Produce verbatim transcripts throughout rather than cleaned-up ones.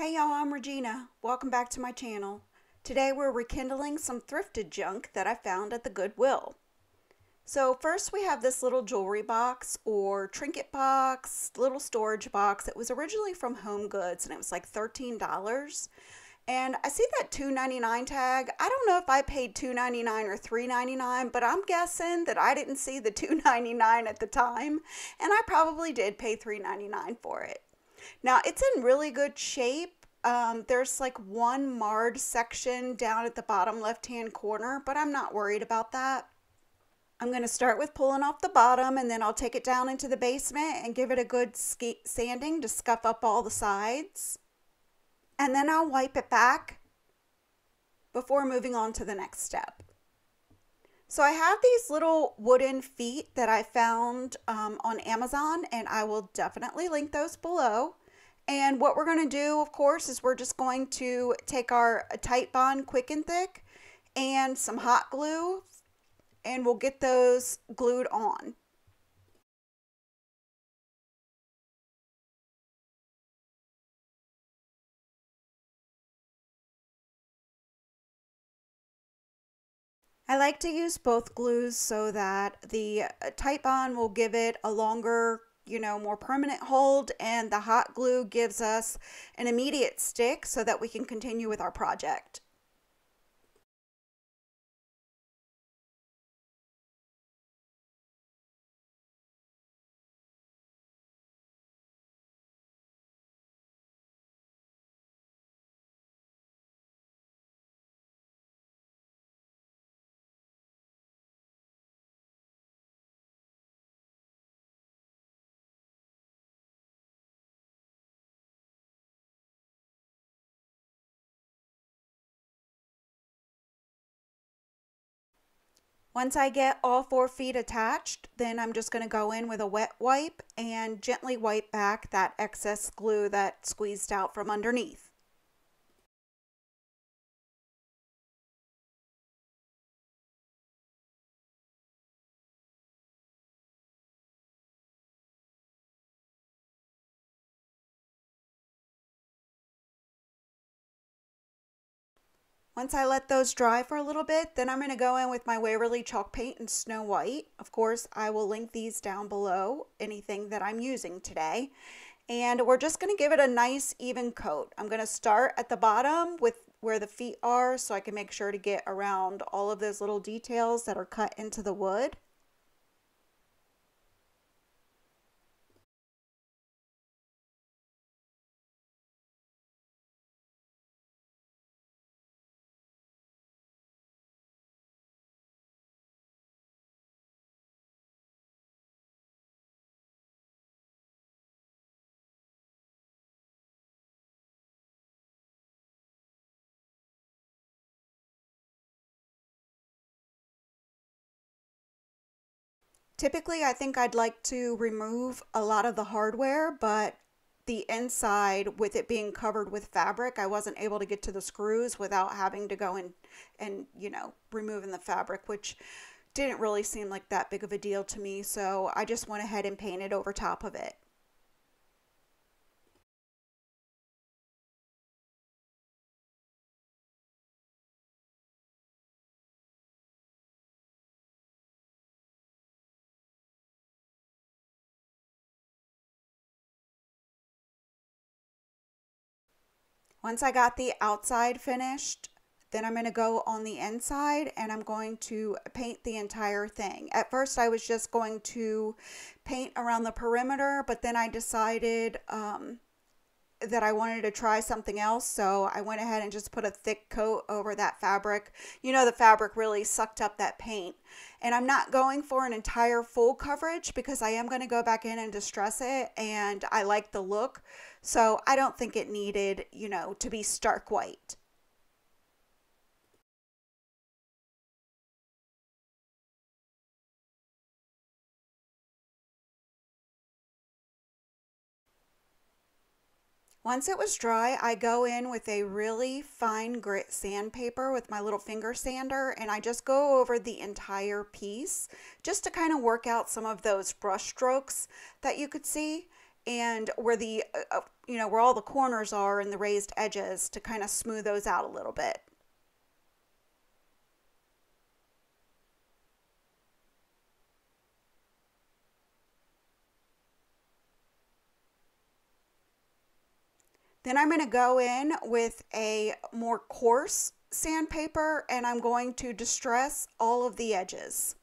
Hey y'all, I'm Regina. Welcome back to my channel. Today we're rekindling some thrifted junk that I found at the Goodwill. So first we have this little jewelry box or trinket box, little storage box. It was originally from Home Goods and it was like thirteen dollars. And I see that two ninety-nine tag. I don't know if I paid two ninety-nine or three ninety-nine, but I'm guessing that I didn't see the two ninety-nine at the time. And I probably did pay three ninety-nine for it. Now, it's in really good shape. Um, there's like one marred section down at the bottom left-hand corner, but I'm not worried about that. I'm going to start with pulling off the bottom, and then I'll take it down into the basement and give it a good sanding to scuff up all the sides. And then I'll wipe it back before moving on to the next step. So I have these little wooden feet that I found um, on Amazon, and I will definitely link those below. And what we're going to do, of course, is we're just going to take our TiteBond Quick and Thick and some hot glue, and we'll get those glued on. I like to use both glues so that the TiteBond will give it a longer, you know, more permanent hold, and the hot glue gives us an immediate stick so that we can continue with our project. Once I get all four feet attached, then I'm just going to go in with a wet wipe and gently wipe back that excess glue that squeezed out from underneath. Once I let those dry for a little bit, then I'm going to go in with my Waverly chalk paint and Snow White. Of course, I will link these down below, anything that I'm using today. And we're just going to give it a nice even coat. I'm going to start at the bottom with where the feet are so I can make sure to get around all of those little details that are cut into the wood. Typically, I think I'd like to remove a lot of the hardware, but the inside, with it being covered with fabric, I wasn't able to get to the screws without having to go in and, you know, removing the fabric, which didn't really seem like that big of a deal to me. So I just went ahead and painted over top of it. Once I got the outside finished, then I'm going to go on the inside and I'm going to paint the entire thing. At first I was just going to paint around the perimeter, but then I decided um, that I wanted to try something else. So I went ahead and just put a thick coat over that fabric. You know, the fabric really sucked up that paint. And I'm not going for an entire full coverage because I am going to go back in and distress it. And I like the look. So I don't think it needed, you know, to be stark white. Once it was dry, I go in with a really fine grit sandpaper with my little finger sander, and I just go over the entire piece just to kind of work out some of those brush strokes that you could see. and where the, uh, you know, where all the corners are and the raised edges, to kind of smooth those out a little bit. Then I'm going to go in with a more coarse sandpaper, and I'm going to distress all of the edges.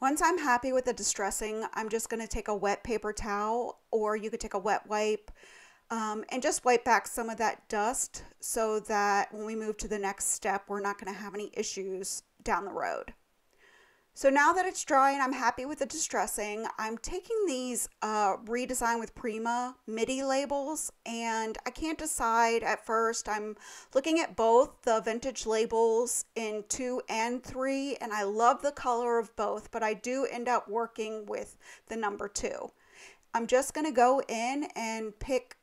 Once I'm happy with the distressing, I'm just going to take a wet paper towel, or you could take a wet wipe, um, and just wipe back some of that dust so that when we move to the next step, we're not going to have any issues down the road. So now that it's dry and I'm happy with the distressing, I'm taking these uh, Redesign with Prima MIDI labels, and I can't decide at first. I'm looking at both the vintage labels in two and three, and I love the color of both, but I do end up working with the number two. I'm just gonna go in and pick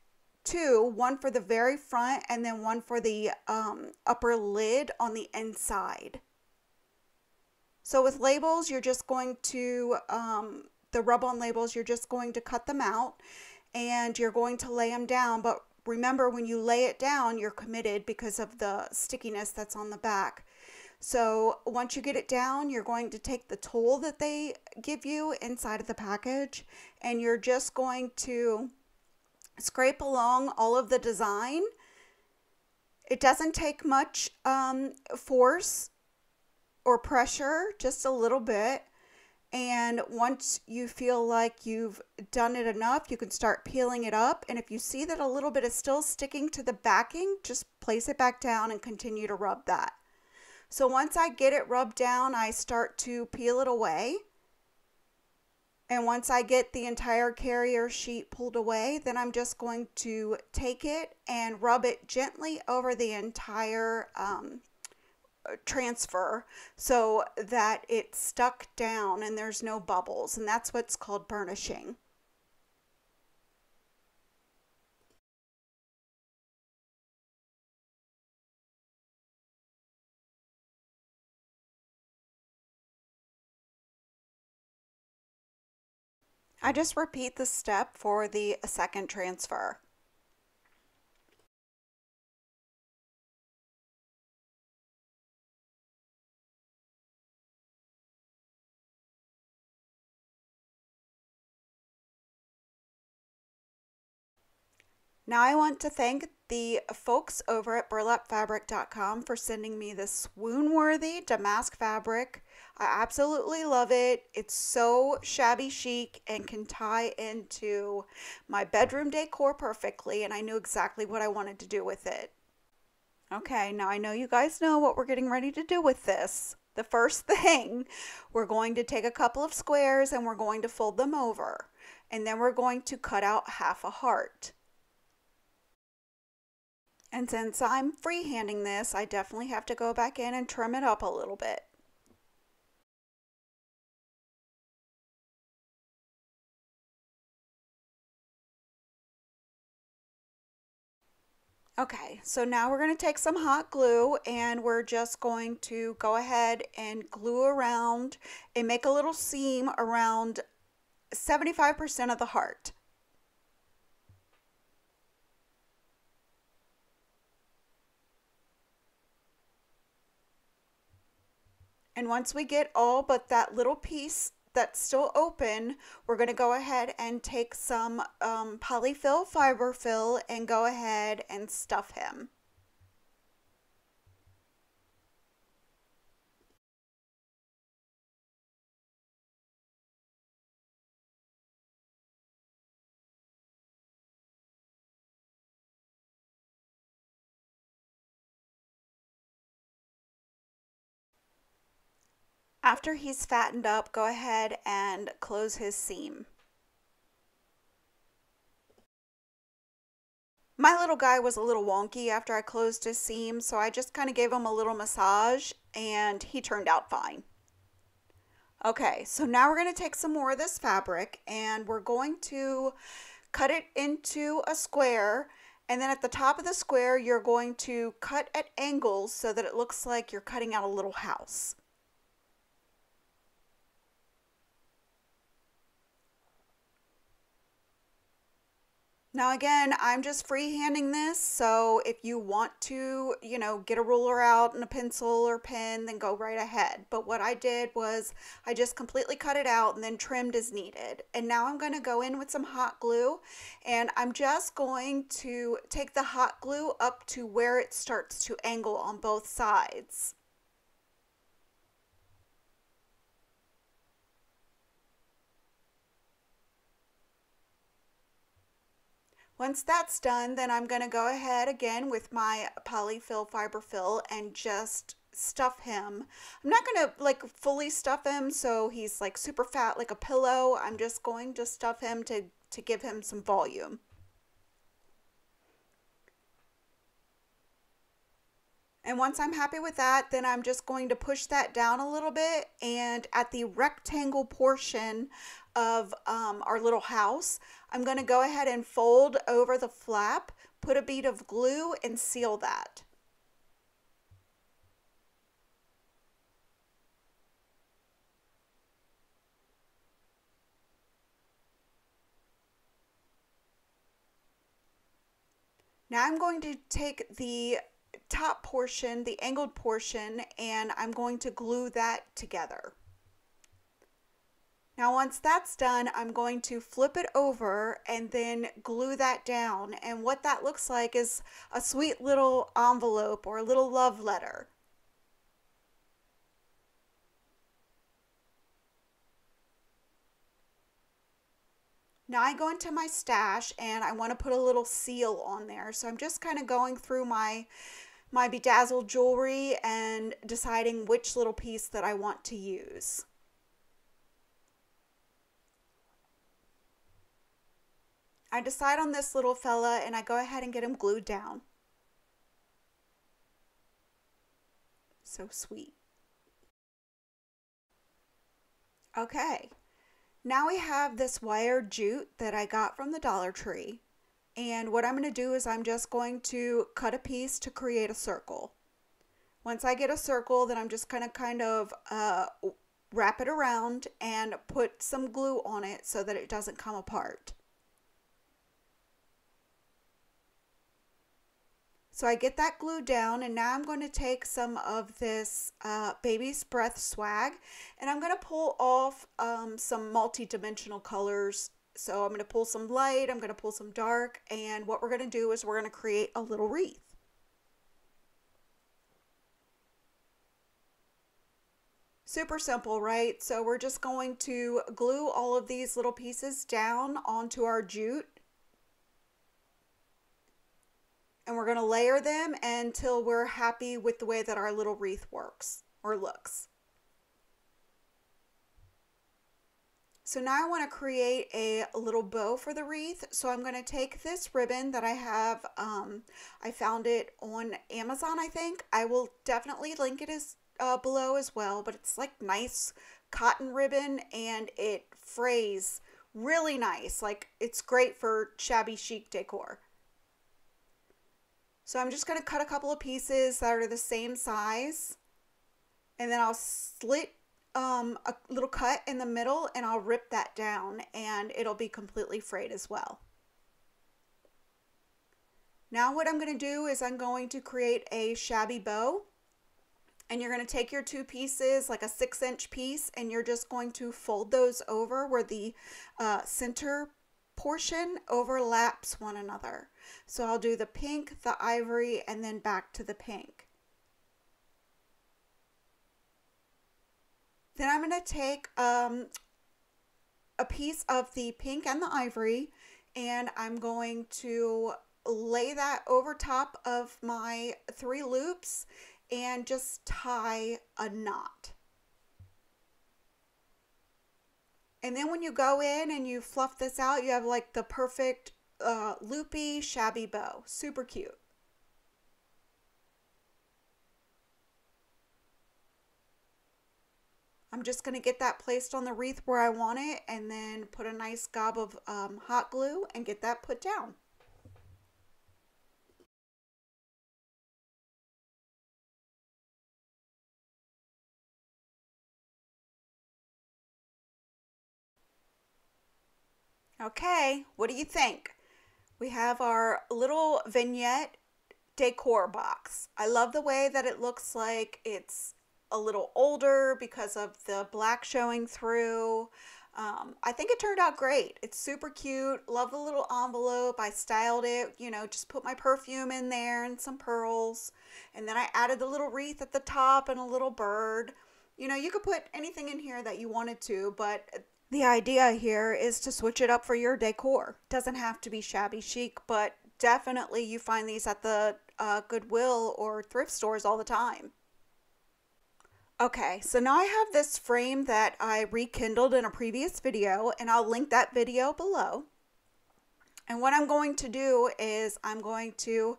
two, one for the very front and then one for the um, upper lid on the inside. So with labels, you're just going to, um, the rub-on labels, you're just going to cut them out and you're going to lay them down. But remember, when you lay it down, you're committed because of the stickiness that's on the back. So once you get it down, you're going to take the tool that they give you inside of the package, and you're just going to scrape along all of the design. It doesn't take much um, force or pressure, just a little bit. And once you feel like you've done it enough, you can start peeling it up. And if you see that a little bit is still sticking to the backing, just place it back down and continue to rub that. So once I get it rubbed down, I start to peel it away. And once I get the entire carrier sheet pulled away, then I'm just going to take it and rub it gently over the entire um, transfer so that it's stuck down and there's no bubbles, and that's what's called burnishing. I just repeat this step for the second transfer. Now I want to thank the folks over at burlap fabric dot com for sending me this swoon-worthy damask fabric. I absolutely love it. It's so shabby chic and can tie into my bedroom decor perfectly, and I knew exactly what I wanted to do with it. Okay, now I know you guys know what we're getting ready to do with this. The first thing, we're going to take a couple of squares and we're going to fold them over, and then we're going to cut out half a heart. And since I'm freehanding this, I definitely have to go back in and trim it up a little bit. Okay, so now we're going to take some hot glue and we're just going to go ahead and glue around and make a little seam around seventy-five percent of the heart. And once we get all but that little piece that's still open, we're going to go ahead and take some um, polyfill fiber fill and go ahead and stuff him. After he's fattened up, go ahead and close his seam. My little guy was a little wonky after I closed his seam, so I just kind of gave him a little massage and he turned out fine. Okay, so now we're going to take some more of this fabric and we're going to cut it into a square, and then at the top of the square you're going to cut at angles so that it looks like you're cutting out a little house. Now again, I'm just freehanding this, so if you want to, you know, get a ruler out and a pencil or pen, then go right ahead. But what I did was I just completely cut it out and then trimmed as needed. And now I'm going to go in with some hot glue, and I'm just going to take the hot glue up to where it starts to angle on both sides. Once that's done, then I'm going to go ahead again with my polyfill fiber fill and just stuff him. I'm not going to like fully stuff him so he's like super fat like a pillow. I'm just going to stuff him to, to give him some volume. And once I'm happy with that, then I'm just going to push that down a little bit, and at the rectangle portion of um, our little house, I'm going to go ahead and fold over the flap, put a bead of glue, and seal that. Now I'm going to take the top portion, the angled portion, and I'm going to glue that together. Now once that's done, I'm going to flip it over and then glue that down, and what that looks like is a sweet little envelope or a little love letter. Now I go into my stash and I want to put a little seal on there. So I'm just kind of going through my, my bedazzled jewelry and deciding which little piece that I want to use. I decide on this little fella and I go ahead and get him glued down. So sweet. Okay. Now we have this wire jute that I got from the Dollar Tree, and what I'm going to do is I'm just going to cut a piece to create a circle. Once I get a circle, then I'm just going to kind of uh, wrap it around and put some glue on it so that it doesn't come apart. So I get that glued down, and now I'm going to take some of this uh, Baby's Breath swag, and I'm going to pull off um, some multi-dimensional colors. So I'm going to pull some light, I'm going to pull some dark, and what we're going to do is we're going to create a little wreath. Super simple, right? So we're just going to glue all of these little pieces down onto our jute. And we're going to layer them until we're happy with the way that our little wreath works or looks. So now I want to create a little bow for the wreath. So I'm going to take this ribbon that I have. Um, I found it on Amazon, I think. I will definitely link it as, uh, below as well. But it's like nice cotton ribbon, and it frays really nice. Like, it's great for shabby chic decor. So I'm just going to cut a couple of pieces that are the same size, and then I'll slit um, a little cut in the middle, and I'll rip that down, and it'll be completely frayed as well. Now what I'm going to do is I'm going to create a shabby bow, and you're going to take your two pieces, like a six inch piece, and you're just going to fold those over where the uh, center portion overlaps one another. So I'll do the pink, the ivory, and then back to the pink. Then I'm going to take um, a piece of the pink and the ivory, and I'm going to lay that over top of my three loops and just tie a knot. And then when you go in and you fluff this out, you have like the perfect uh, loopy, shabby bow. Super cute. I'm just going to get that placed on the wreath where I want it and then put a nice gob of um, hot glue and get that put down. Okay, what do you think? We have our little vignette decor box. I love the way that it looks like it's a little older because of the black showing through. Um, I think it turned out great. It's super cute. Love the little envelope. I styled it, you know, just put my perfume in there and some pearls. And then I added the little wreath at the top and a little bird. You know, you could put anything in here that you wanted to, but the idea here is to switch it up for your decor. Doesn't have to be shabby chic, but definitely you find these at the uh, Goodwill or thrift stores all the time. Okay, so now I have this frame that I rekindled in a previous video, and I'll link that video below. And what I'm going to do is I'm going to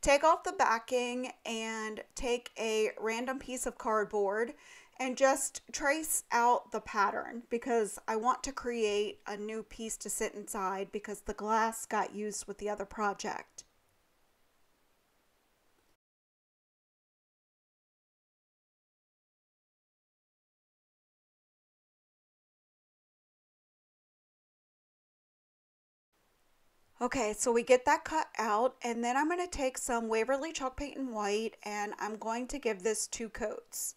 take off the backing and take a random piece of cardboard and just trace out the pattern because I want to create a new piece to sit inside because the glass got used with the other project. Okay, so we get that cut out, and then I'm going to take some Waverly chalk paint in white and I'm going to give this two coats.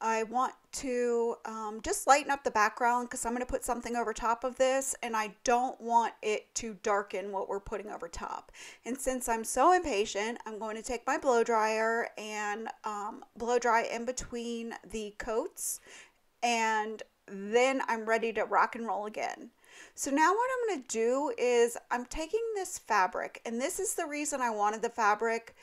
I want to um, just lighten up the background because I'm going to put something over top of this and I don't want it to darken what we're putting over top. And since I'm so impatient, I'm going to take my blow dryer and um, blow dry in between the coats, and then I'm ready to rock and roll again. So now what I'm going to do is I'm taking this fabric, and this is the reason I wanted the fabric.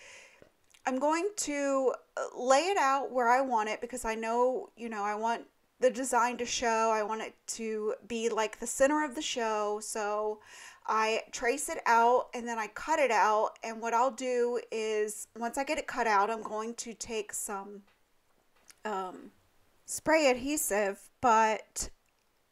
I'm going to lay it out where I want it because I know, you know, I want the design to show. I want it to be like the center of the show. So I trace it out and then I cut it out. And what I'll do is once I get it cut out, I'm going to take some um, spray adhesive, but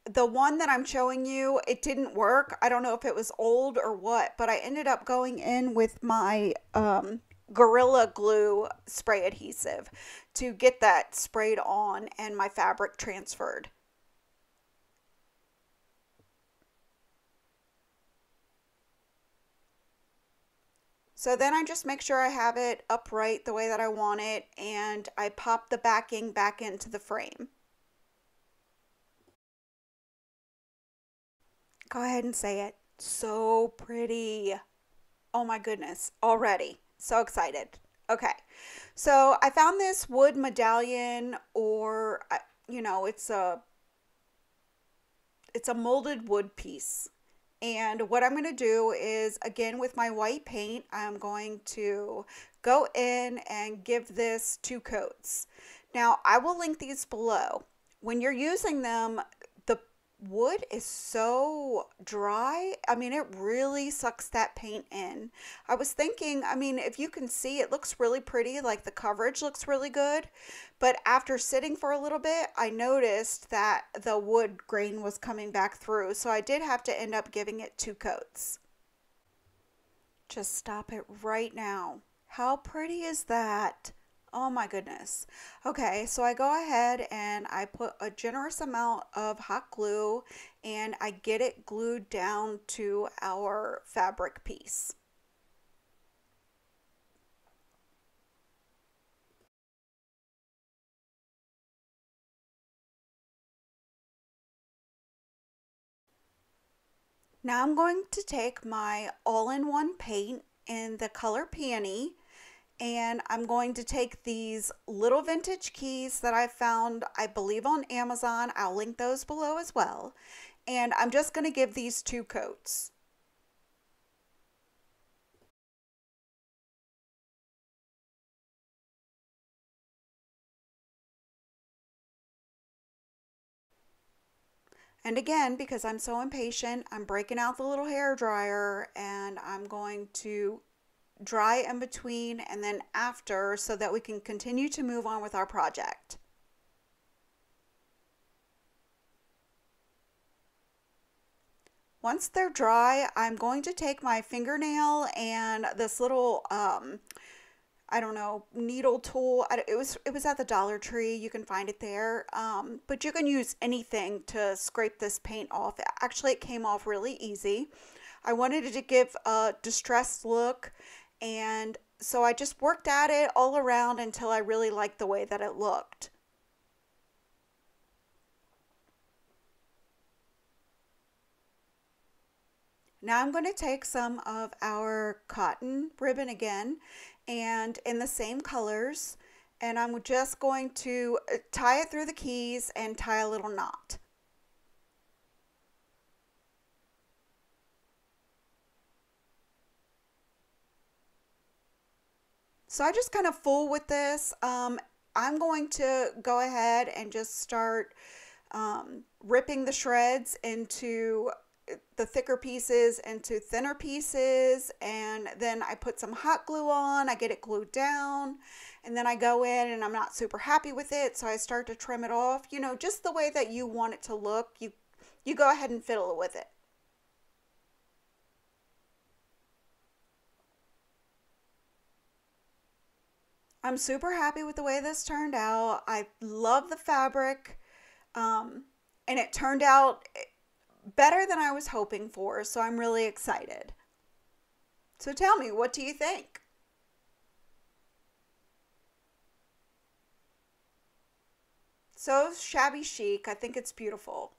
the one that I'm showing you, it didn't work. I don't know if it was old or what, but I ended up going in with my um, Gorilla Glue spray adhesive to get that sprayed on and my fabric transferred. So then I just make sure I have it upright the way that I want it, and I pop the backing back into the frame. Go ahead and say it. So pretty. Oh my goodness, already. So excited. Okay. So I found this wood medallion, or, you know, it's a, it's a molded wood piece. And what I'm going to do is, again, with my white paint, I'm going to go in and give this two coats. Now I will link these below. When you're using them, the wood is so dry. I mean, it really sucks that paint in. I was thinking, I mean, if you can see, it looks really pretty, like the coverage looks really good, but after sitting for a little bit, I noticed that the wood grain was coming back through, so I did have to end up giving it two coats. Just stop it right now. How pretty is that? Oh my goodness. Okay, so I go ahead and I put a generous amount of hot glue and I get it glued down to our fabric piece. Now I'm going to take my all-in-one paint in the color Peony, and I'm going to take these little vintage keys that I found, I believe, on Amazon. I'll link those below as well. And I'm just going to give these two coats. And again, because I'm so impatient, I'm breaking out the little hair dryer and I'm going to dry in between and then after so that we can continue to move on with our project. Once they're dry, I'm going to take my fingernail and this little, um, I don't know, needle tool. It was, it was at the Dollar Tree. You can find it there. Um, but you can use anything to scrape this paint off. Actually, it came off really easy. I wanted it to give a distressed look, and so I just worked at it all around until I really liked the way that it looked. Now I'm going to take some of our cotton ribbon again, and in the same colors, and I'm just going to tie it through the keys and tie a little knot. So I just kind of fool with this. Um, I'm going to go ahead and just start um, ripping the shreds into the thicker pieces into thinner pieces, and then I put some hot glue on, I get it glued down, and then I go in and I'm not super happy with it, so I start to trim it off, you know, just the way that you want it to look. You you go ahead and fiddle with it. I'm super happy with the way this turned out. I love the fabric, um, and it turned out better than I was hoping for, so I'm really excited. So tell me, what do you think? So shabby chic. I think it's beautiful.